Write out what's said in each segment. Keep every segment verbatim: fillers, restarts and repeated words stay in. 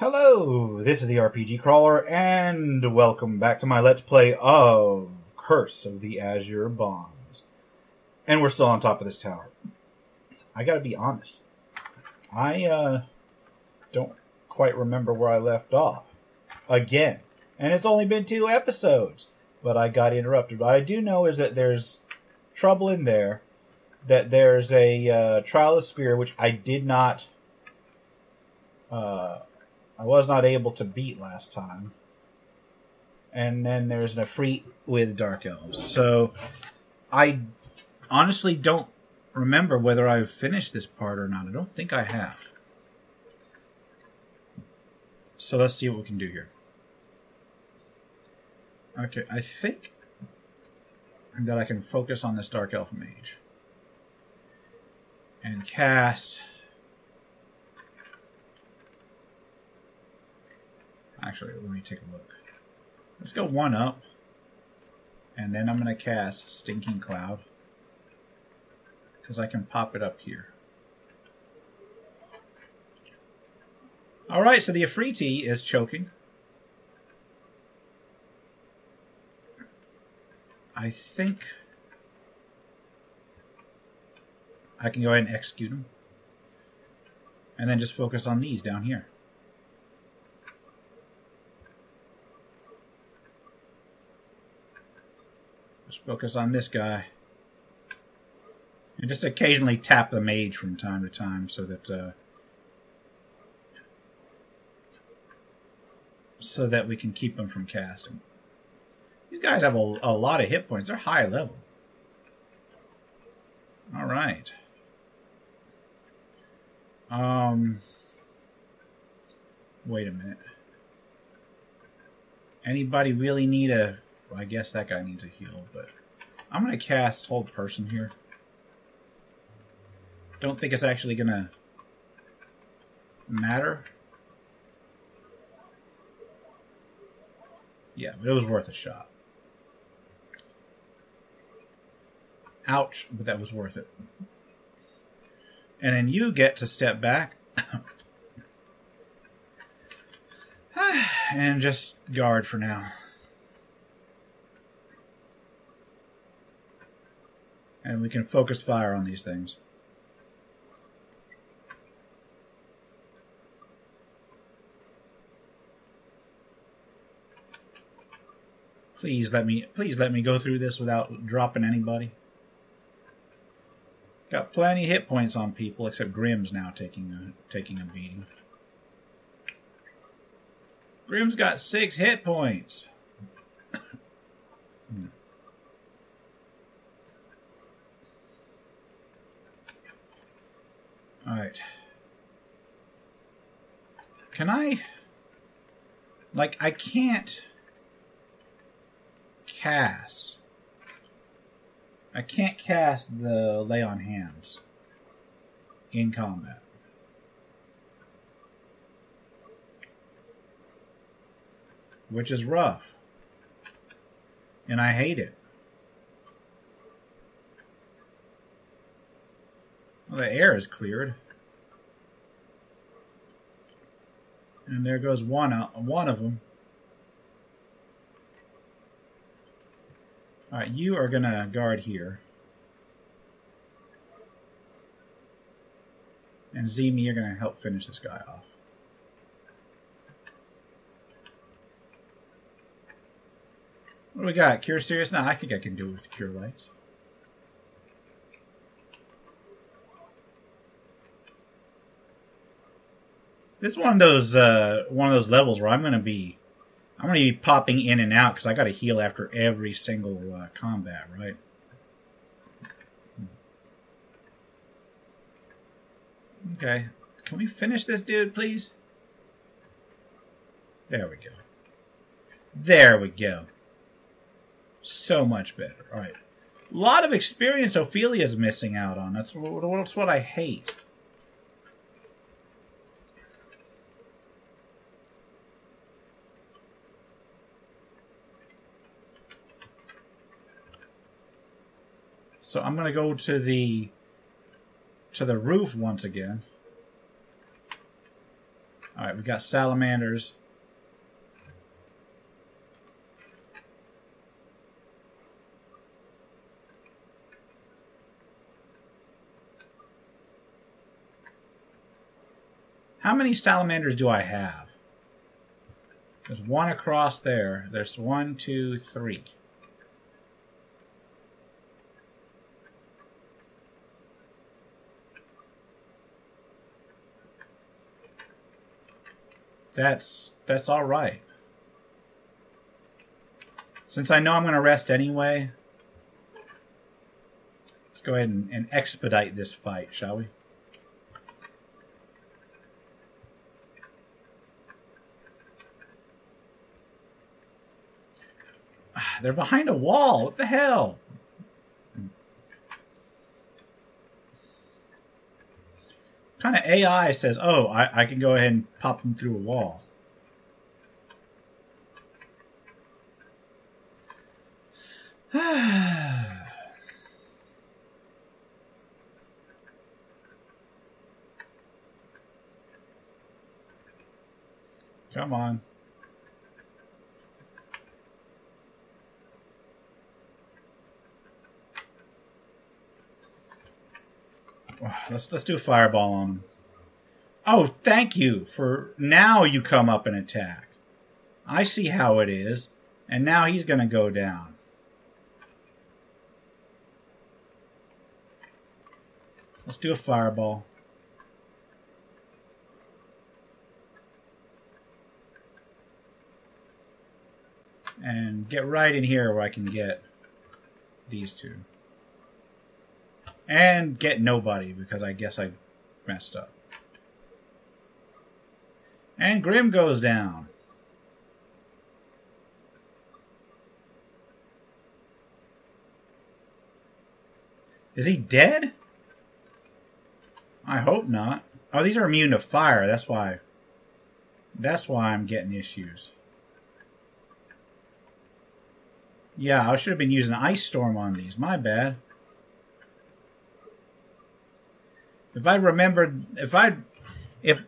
Hello, this is the R P G Crawler, and welcome back to my Let's Play of Curse of the Azure Bonds. And we're still on top of this tower. I gotta be honest, I uh, don't quite remember where I left off. Again. And it's only been two episodes, but I got interrupted. What I do know is that there's trouble in there, that there's a uh, Trial of Spear, which I did not... Uh, I was not able to beat last time. And then there's an Efreet with Dark Elves. So I honestly don't remember whether I've finished this part or not. I don't think I have. So let's see what we can do here. Okay, I think that I can focus on this Dark Elf Mage. And cast... Actually, let me take a look. Let's go one up. And then I'm going to cast Stinking Cloud. Because I can pop it up here. Alright, so the Efreeti is choking. I think I can go ahead and execute them. And then just focus on these down here. Just focus on this guy. And just occasionally tap the mage from time to time so that uh, so that we can keep them from casting. These guys have a, a lot of hit points. They're high level. Alright. Um, wait a minute. Anybody really need a... Well, I guess that guy needs a heal, but I'm going to cast Hold Person here. Don't think it's actually going to matter. Yeah, but it was worth a shot. Ouch, but that was worth it. And then you get to step back and just guard for now. And we can focus fire on these things. Please let me, please let me go through this without dropping anybody. Got plenty of hit points on people, except Grimm's now taking a, taking a beating. Grimm's got six hit points. hmm. Alright. Can I... Like, I can't... Cast. I can't cast the Lay on Hands in combat. Which is rough. And I hate it. Well, the air is cleared. And there goes one, out, one of them. Alright, you are going to guard here. And Zimi, you're going to help finish this guy off. What do we got? Cure Serious? Now, I think I can do it with Cure Lights. This is one of those uh, one of those levels where I'm going to be I'm going to be popping in and out because I got to heal after every single uh, combat, right? Okay, can we finish this dude, please? There we go. There we go. So much better. All right, a lot of experience Ophelia's missing out on. That's that's what I hate. So I'm going to go to the to the roof once again. All right, Alright, we've got salamanders. How many salamanders do I have? There's one across there. There's one, two, three. That's that's all right. Since I know I'm going to rest anyway, let's go ahead and, and expedite this fight, shall we? They're behind a wall. What the hell? What kind of A I says, oh, I, I can go ahead and pop them through a wall? Come on. Let's let's do a fireball on them. Oh, thank you for now. You come up and attack. I see how it is, and now he's going to go down. Let's do a fireball. And get right in here where I can get these two. And get nobody, because I guess I messed up. And Grim goes down. Is he dead? I hope not. Oh, these are immune to fire. That's why. That's why I'm getting issues. Yeah, I should have been using Ice Storm on these. My bad. If I remembered, if I, if,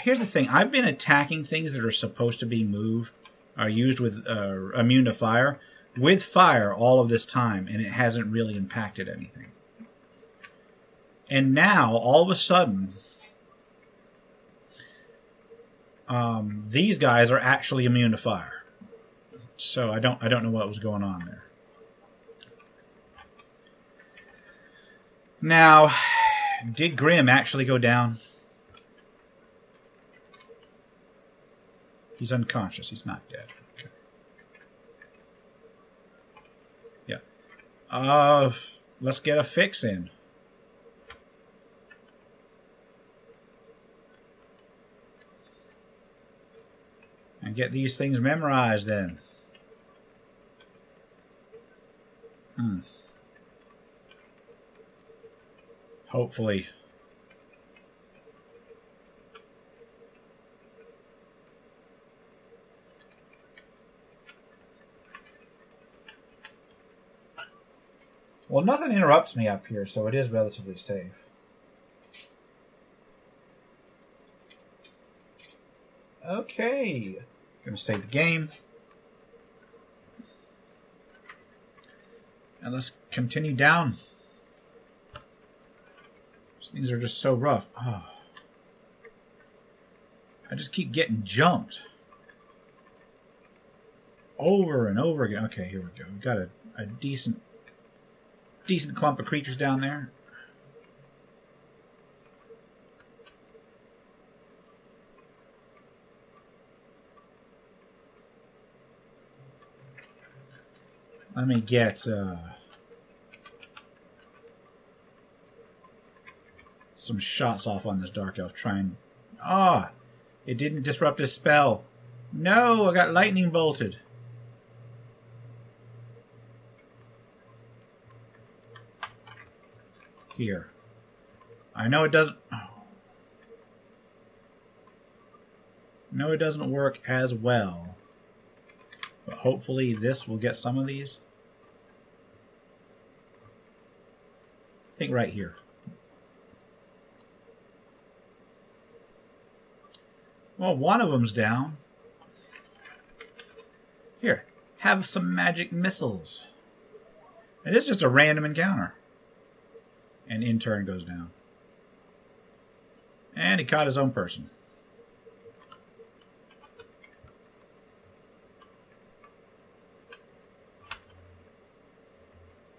here's the thing, I've been attacking things that are supposed to be moved, are used with, uh, immune to fire, with fire all of this time, and it hasn't really impacted anything. And now, all of a sudden, um, these guys are actually immune to fire. So I don't, I don't know what was going on there. Now... did Grim actually go down? He's unconscious. He's not dead. Okay. Yeah. Uh, let's get a fix in. And get these things memorized then. Hmm. Hopefully. Well, nothing interrupts me up here, so it is relatively safe. Okay. Gonna save the game. And let's continue down. Things are just so rough. Oh. I just keep getting jumped. Over and over again. Okay, here we go. We've got a, a decent decent clump of creatures down there. Let me get... Uh, some shots off on this Dark Elf. Trying. Ah! It didn't disrupt his spell. No! I got lightning bolted. Here. I know it doesn't... Oh. No, it doesn't work as well. But hopefully this will get some of these. I think right here. Well, one of them's down. Here, have some magic missiles. And this is just a random encounter. And in turn goes down. And he caught his own person.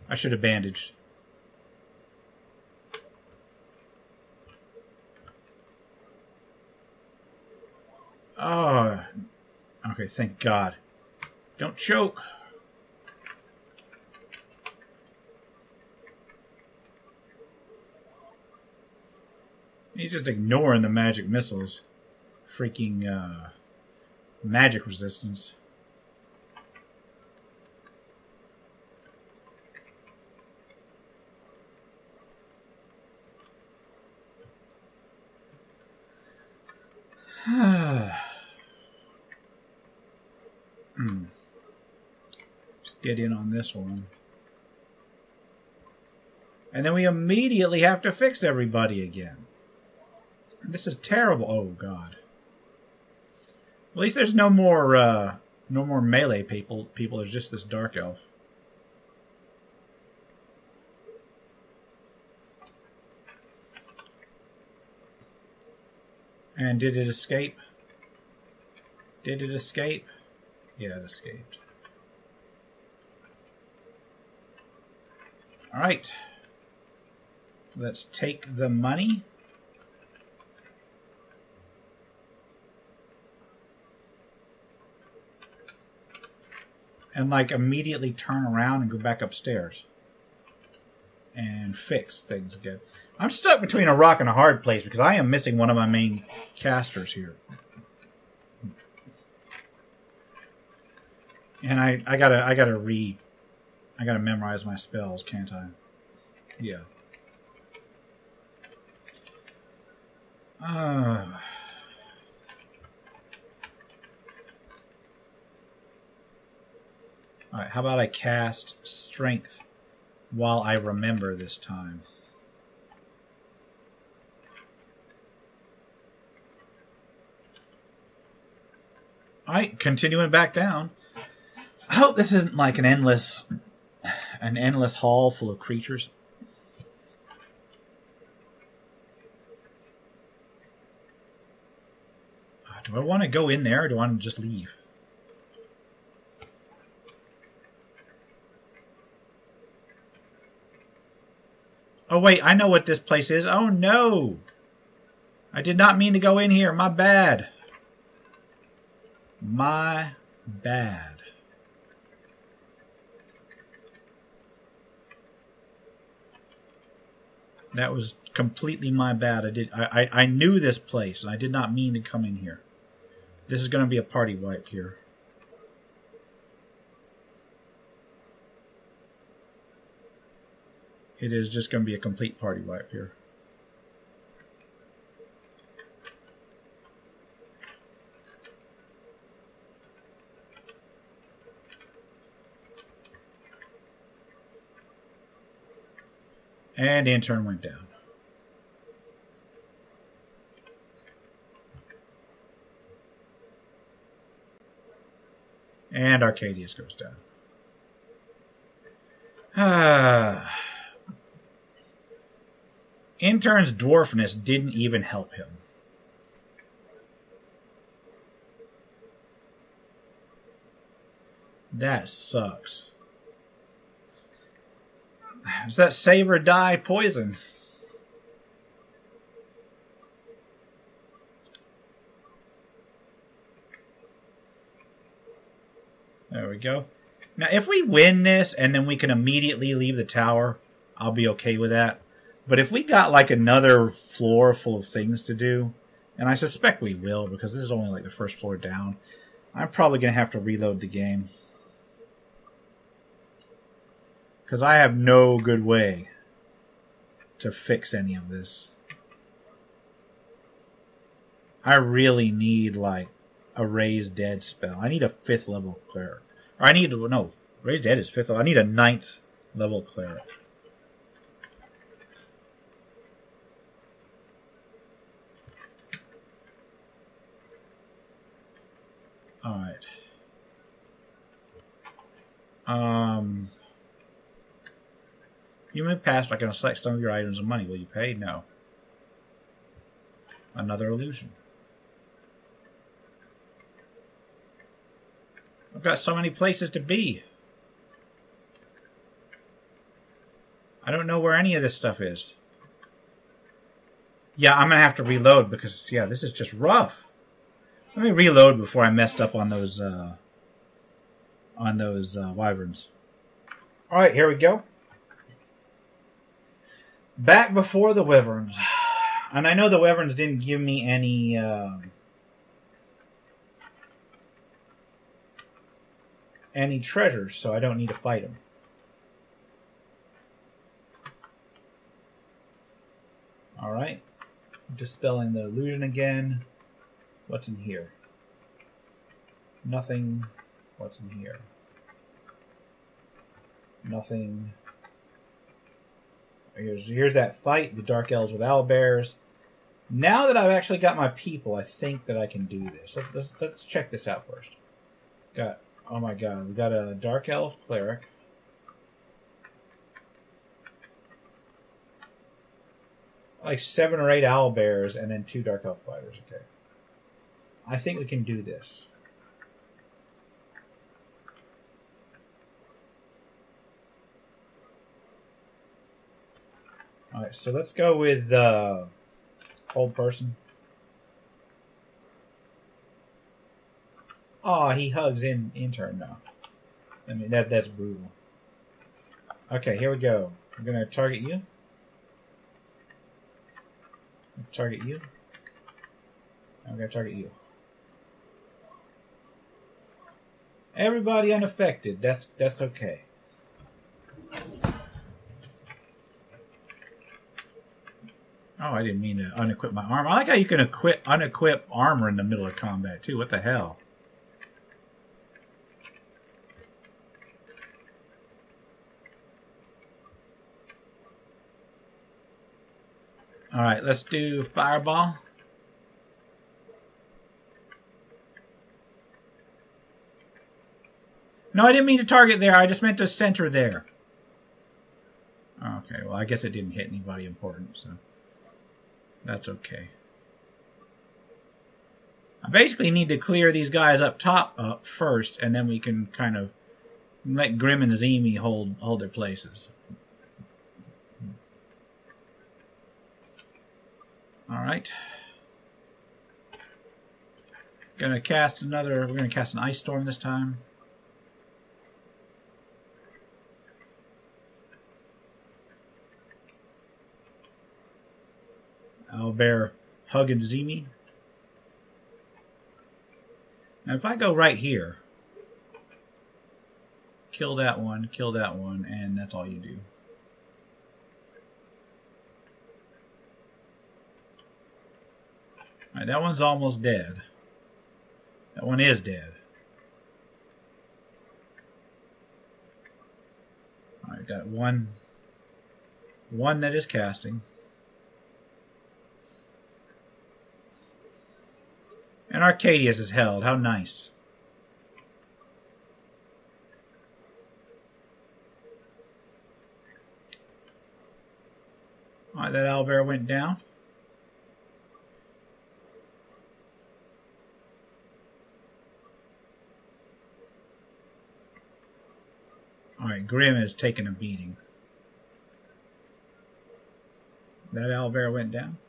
I should have bandaged. Oh, okay, thank God. Don't choke. He's just ignoring the magic missiles. Freaking uh, magic resistance. Get in on this one. And then we immediately have to fix everybody again. This is terrible. Oh, God. At least there's no more uh, no more melee people. People There's just this dark elf. And did it escape? Did it escape? Yeah, it escaped. Alright, let's take the money. And like immediately turn around and go back upstairs. And fix things again. I'm stuck between a rock and a hard place because I am missing one of my main casters here. And I, I gotta I gotta read. I gotta memorize my spells, can't I? Yeah. Uh. Alright, how about I cast Strength while I remember this time? Alright, continuing back down. I hope this isn't like an endless... an endless hall full of creatures. Do I want to go in there or do I want to just leave? Oh wait, I know what this place is. Oh no! I did not mean to go in here. My bad. My bad. That was completely my bad. I did. I, I I knew this place, and I did not mean to come in here. This is going to be a party wipe here. It is just going to be a complete party wipe here. And intern went down. And Arcadius goes down. Ah. Intern's dwarfness didn't even help him. That sucks. Is that save or die poison? There we go. Now, if we win this and then we can immediately leave the tower, I'll be okay with that. But if we got like another floor full of things to do, and I suspect we will because this is only like the first floor down, I'm probably going to have to reload the game. Because I have no good way to fix any of this. I really need, like, a Raise Dead spell. I need a fifth level cleric. Or I need, no, Raise Dead is fifth level. I need a ninth level cleric. All right. Um, you may pass by going to select some of your items and money. Will you pay? No. Another illusion. I've got so many places to be. I don't know where any of this stuff is. Yeah, I'm going to have to reload because, yeah, this is just rough. Let me reload before I messed up on those, uh, on those uh, wyverns. All right, here we go. Back before the wyverns. And I know the wyverns didn't give me any, uh, any treasures, so I don't need to fight them. Alright, dispelling the illusion again. What's in here? Nothing. What's in here? Nothing. Here's, here's that fight, the Dark Elves with Owlbears. Now that I've actually got my people, I think that I can do this. Let's, let's, let's check this out first. Got, oh my god, we got a Dark Elf Cleric. Like seven or eight owlbears and then two Dark Elf fighters. Okay. I think we can do this. Alright, so let's go with uh, old person. Aw, oh, he hugs in, in turn now. I mean, that that's brutal. Okay, here we go. I'm going to target you. Target you. I'm going to target you. Everybody unaffected. That's that's okay. Oh, I didn't mean to unequip my armor. I like how you can equip, unequip armor in the middle of combat, too. What the hell? All right, let's do fireball. No, I didn't mean to target there. I just meant to center there. Okay, well, I guess it didn't hit anybody important, so that's okay. I basically need to clear these guys up top up first, and then we can kind of let Grim and Zimi hold hold their places. Alright. Gonna cast another, we're gonna cast an ice storm this time. Owlbear hugging Zimi. Now if I go right here, kill that one, kill that one, and that's all you do. All right, that one's almost dead. That one is dead. All right, got one. One that is casting. And Arcadius is held. How nice. All right, that owlbear went down. Alright, Grim is taking a beating. That owlbear went down.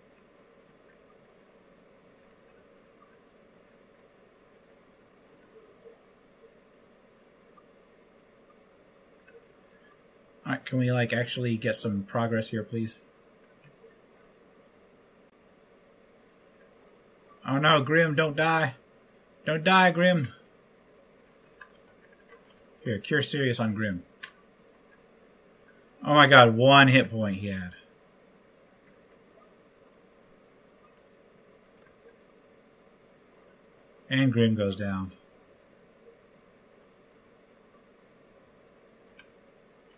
Alright, can we like actually get some progress here, please? Oh no, Grim, don't die. Don't die, Grim. Here, cure serious on Grim. Oh my god, one hit point he had. And Grim goes down.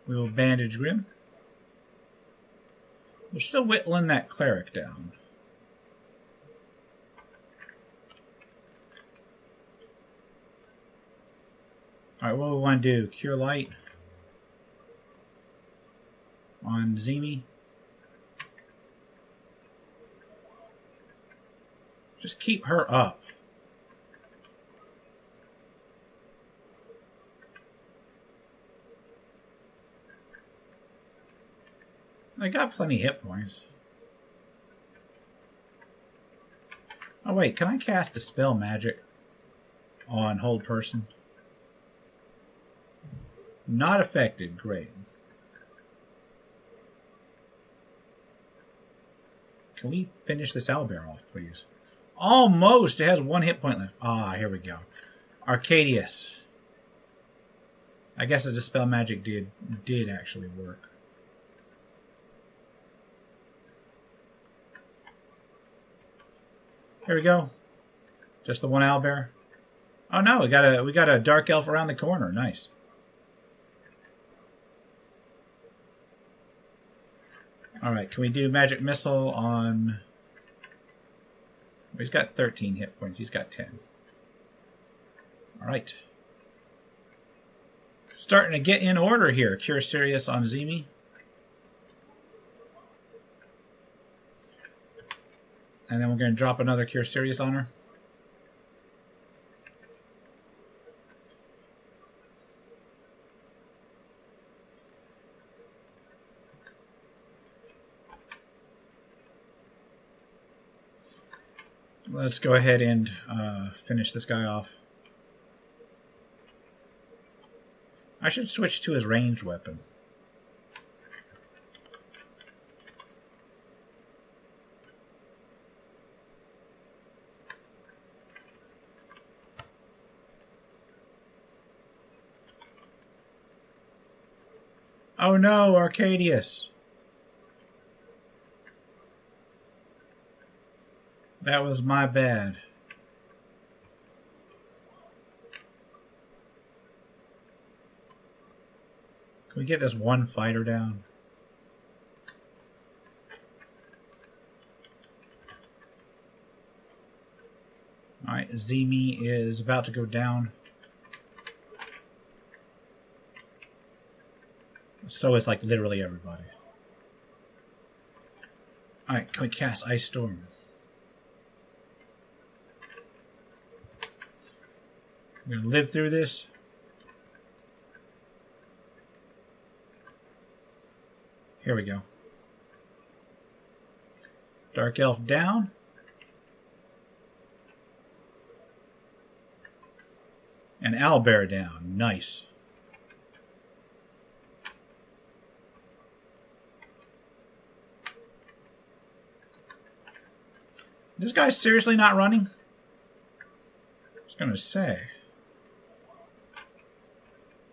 We will bandage Grim. We're still whittling that cleric down. Alright, what do we want to do? Cure Light on Zimi. Just keep her up. I got plenty of hit points. Oh wait, can I cast a spell magic on hold person? Not affected, great. Can we finish this owlbear off, please? Almost! It has one hit point left. Ah, here we go. Arcadius. I guess the dispel magic did did actually work. Here we go. Just the one owlbear. Oh no, we got a we got a dark elf around the corner. Nice. All right, can we do magic missile on? Well, he's got thirteen hit points. He's got ten. All right. Starting to get in order here. Cure Sirius on Zimi. And then we're going to drop another Cure Sirius on her. Let's go ahead and uh, finish this guy off. I should switch to his ranged weapon. Oh no, Arcadius! That was my bad. Can we get this one fighter down? Alright, Zimi is about to go down. So it's like literally everybody. Alright, can we cast Ice Storm? I'm going to live through this. Here we go. Dark Elf down. And owlbear down. Nice. This guy's seriously not running? I was gonna say.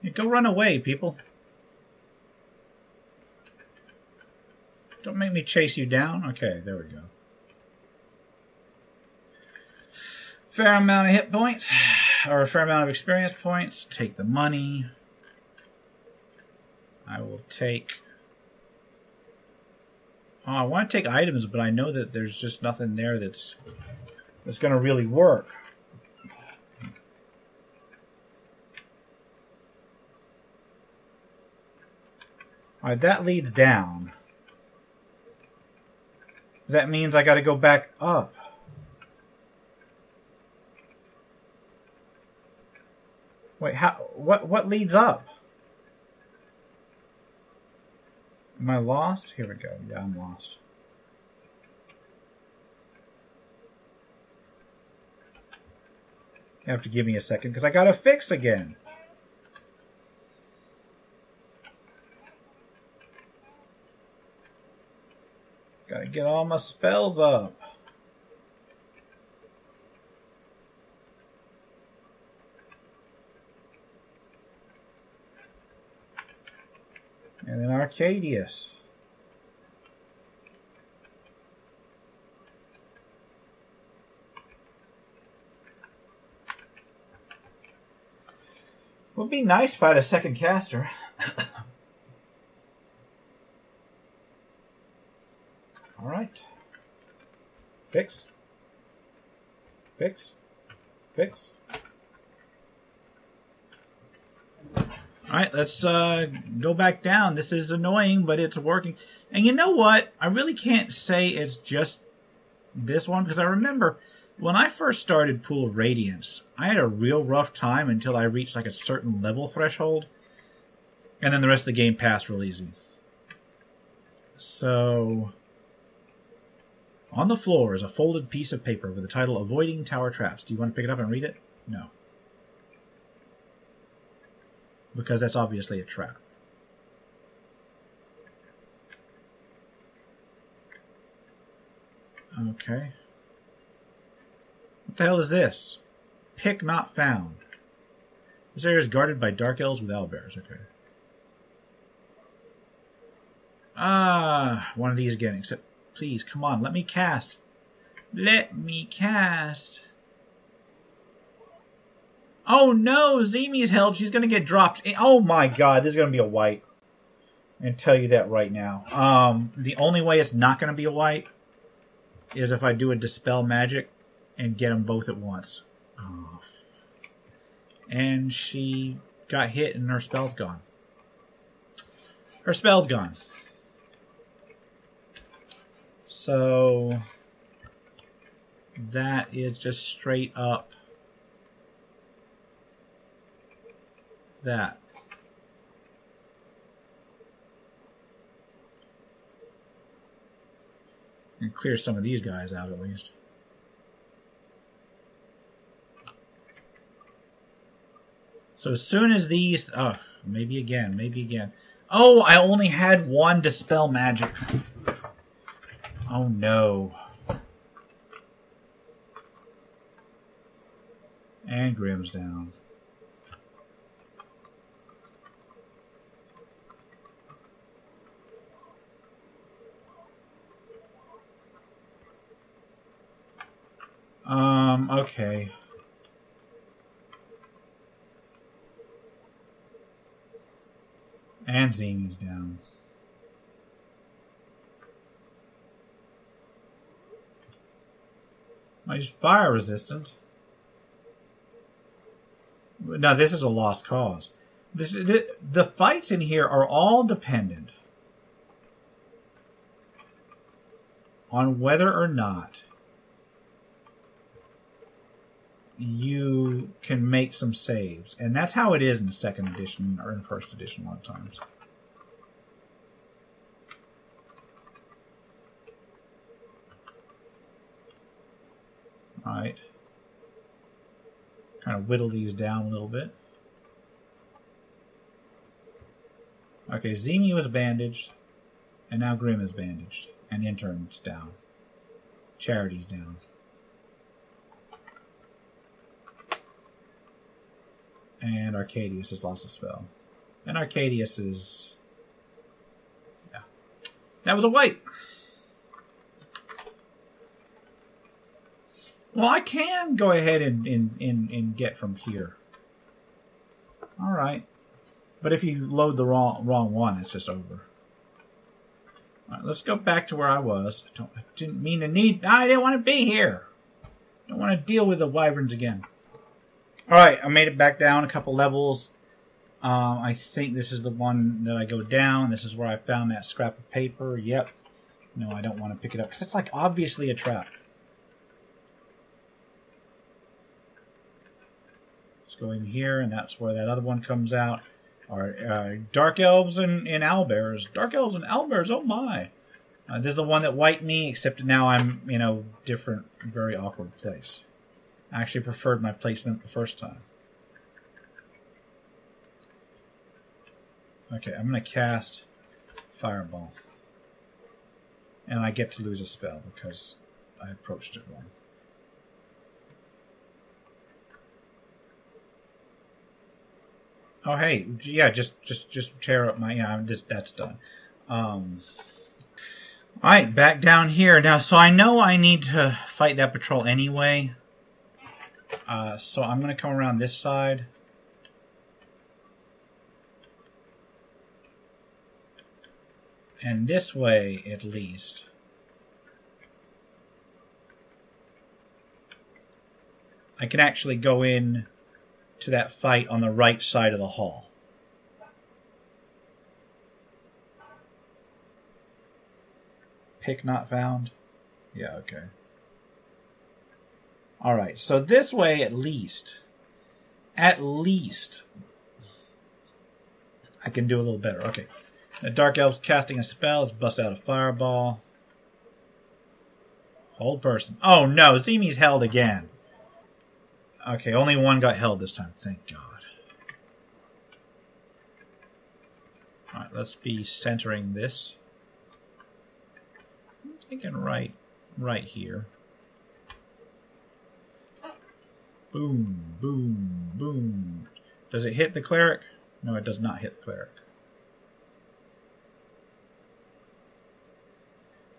Yeah, go run away, people. Don't make me chase you down. Okay, there we go. Fair amount of hit points, or a fair amount of experience points. Take the money. I will take... Oh, I want to take items, but I know that there's just nothing there that's that's going to really work. All right, that leads down. That means I got to go back up. Wait, how? What? What leads up? Am I lost? Here we go. Yeah, I'm lost. You have to give me a second because I got to fix again. Got to get all my spells up. And then Arcadius. Would be nice if I had a second caster. All right. Fix. Fix. Fix. Alright, let's uh, go back down. This is annoying, but it's working. And you know what? I really can't say it's just this one, because I remember when I first started Pool of Radiance, I had a real rough time until I reached like a certain level threshold. And then the rest of the game passed real easy. So, on the floor is a folded piece of paper with the title Avoiding Tower Traps. Do you want to pick it up and read it? No. Because that's obviously a trap. Okay. What the hell is this? Pick not found. This area is guarded by dark elves with owlbears. Okay. Ah, one of these again. Except, please, come on, let me cast. Let me cast. Oh no, Zimi's help. She's going to get dropped. Oh my god, this is going to be a wipe. I'm going to tell you that right now. Um, the only way it's not going to be a wipe is if I do a Dispel Magic and get them both at once. Oh. And she got hit and her spell's gone. Her spell's gone. So that is just straight up that. And clear some of these guys out at least. So as soon as these... Oh, maybe again, maybe again. Oh, I only had one Dispel Magic. Oh no. And Grimm's down. Um, okay. And Zimi's down. Might just fire resistant. No, this is a lost cause. This, this, the fights in here are all dependent on whether or not you can make some saves. And that's how it is in second edition or in first edition a lot of times. Alright. Kind of whittle these down a little bit. Okay, Zimi was bandaged. And now Grimm is bandaged. And Intern's down. Charity's down. And Arcadius has lost a spell. And Arcadius is... Yeah. That was a wipe! Well, I can go ahead and, and, and, and get from here. Alright. But if you load the wrong wrong one, it's just over. Alright, let's go back to where I was. I, don't, I didn't mean to need... I didn't want to be here! I don't want to deal with the wyverns again. Alright, I made it back down a couple levels. Um, I think this is the one that I go down. This is where I found that scrap of paper. Yep. No, I don't want to pick it up, because it's like obviously a trap. Let's go in here, and that's where that other one comes out. Our, uh, Dark Elves and, and Owlbears. Dark Elves and Owlbears, oh my! Uh, this is the one that wiped me, except now I'm, you know, different, very awkward place. I actually preferred my placement the first time. Okay, I'm going to cast Fireball. And I get to lose a spell because I approached it wrong. Oh, hey, yeah, just just, just tear up my... Yeah, I'm just, that's done. Um... Alright, back down here. Now, so I know I need to fight that patrol anyway. Uh, so I'm going to come around this side. And this way, at least. I can actually go in to that fight on the right side of the hall. pick not found? Yeah, okay. Alright, so this way at least, at least, I can do a little better. Okay, the Dark Elf's casting a spell. Let's bust out a fireball. Hold person. Oh no, Zimi's held again. Okay, only one got held this time. Thank God. Alright, let's be centering this. I'm thinking right, right here. Boom, boom, boom. Does it hit the cleric? No, it does not hit the cleric.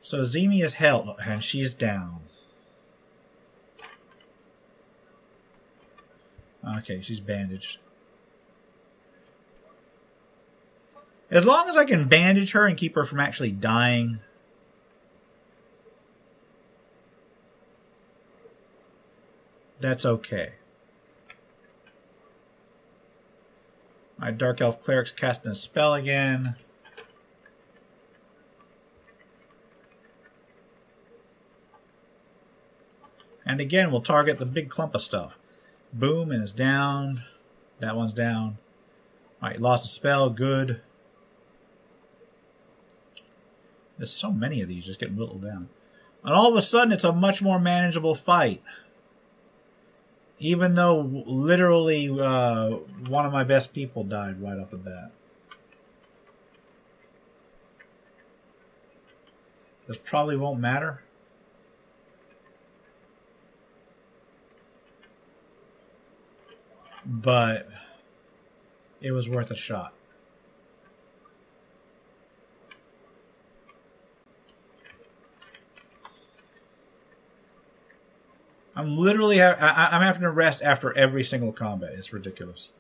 So Zimi is held, and she's down. Okay, she's bandaged. As long as I can bandage her and keep her from actually dying. That's okay. My Dark Elf Cleric's casting a spell again. And again, we'll target the big clump of stuff. Boom, and it's down. That one's down. Alright, lost a spell. Good. There's so many of these just getting whittled down. And all of a sudden, it's a much more manageable fight. Even though literally uh, one of my best people died right off the bat. This probably won't matter. But it was worth a shot. I'm literally ha I I'm having to rest after every single combat. It's ridiculous.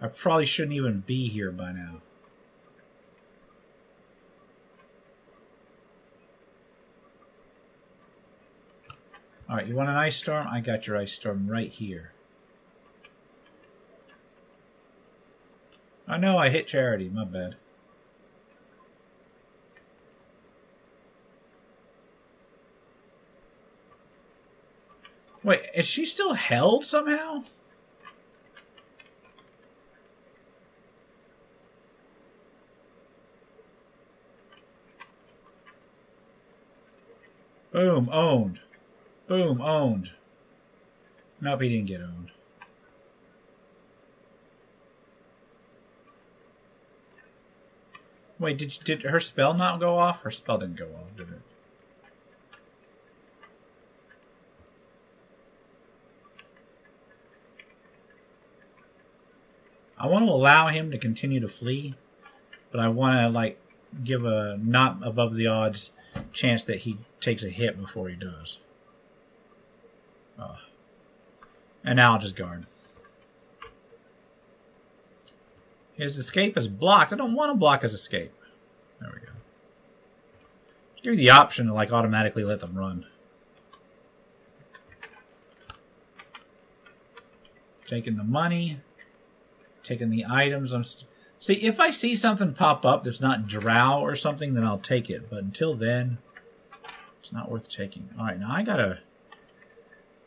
I probably shouldn't even be here by now. Alright, you want an ice storm? I got your ice storm right here. I know I hit Charity, my bad. Wait, is she still held somehow? Boom, owned. Boom, owned. Nope, he didn't get owned. Wait, did did her spell not go off? Her spell didn't go off, did it? I want to allow him to continue to flee, but I want to like give a not above the odds chance that he takes a hit before he does. Uh, and now I'll just guard. His escape is blocked. I don't want to block his escape. There we go. Give you the option to like automatically let them run. Taking the money. Taking the items. I'm st see, if I see something pop up that's not drow or something, then I'll take it. But until then, it's not worth taking. All right, now I gotta,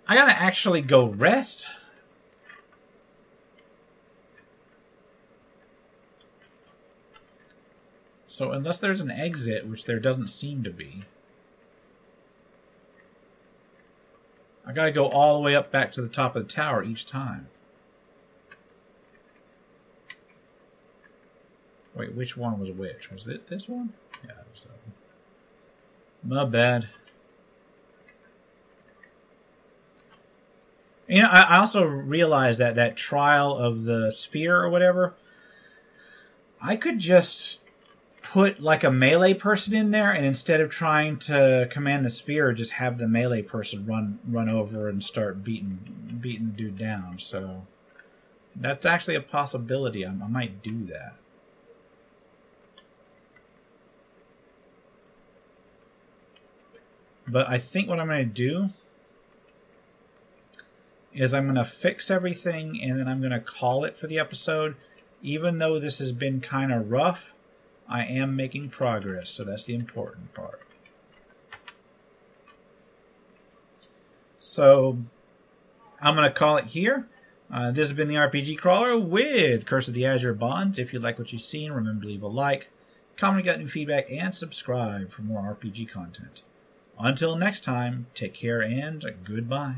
I gotta actually go rest. So unless there's an exit, which there doesn't seem to be, I gotta go all the way up back to the top of the tower each time. Wait, which one was which? Was it this one? Yeah, it was that one. My bad. You know, I also realized that that Trial of the Spear or whatever, I could just put like a melee person in there, and instead of trying to command the spear, just have the melee person run run over and start beating beating the dude down. So that's actually a possibility. I, I might do that. But I think what I'm going to do is I'm going to fix everything, and then I'm going to call it for the episode. Even though this has been kind of rough, I am making progress, so that's the important part. So I'm going to call it here. Uh, this has been the R P G Crawler with Curse of the Azure Bonds. If you like what you've seen, remember to leave a like, comment if you got new feedback, and subscribe for more R P G content. Until next time, take care and goodbye.